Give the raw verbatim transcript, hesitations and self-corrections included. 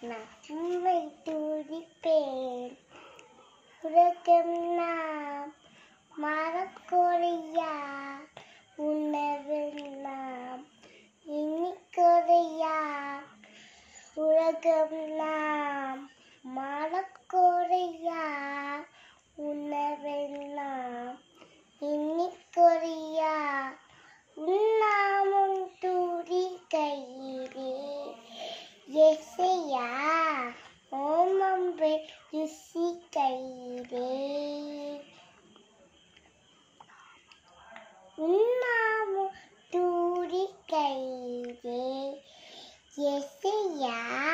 Nothing will do the pain. Huracán nam, Marat Korea, Unavil nam, Inni Korea. Huracán nam, Marat Korea, Unavil nam, Inni Korea. Unnamun turi kaire. Yesaya, Omambe, Yusikaire. Unnamun turi kaire. Yesaya.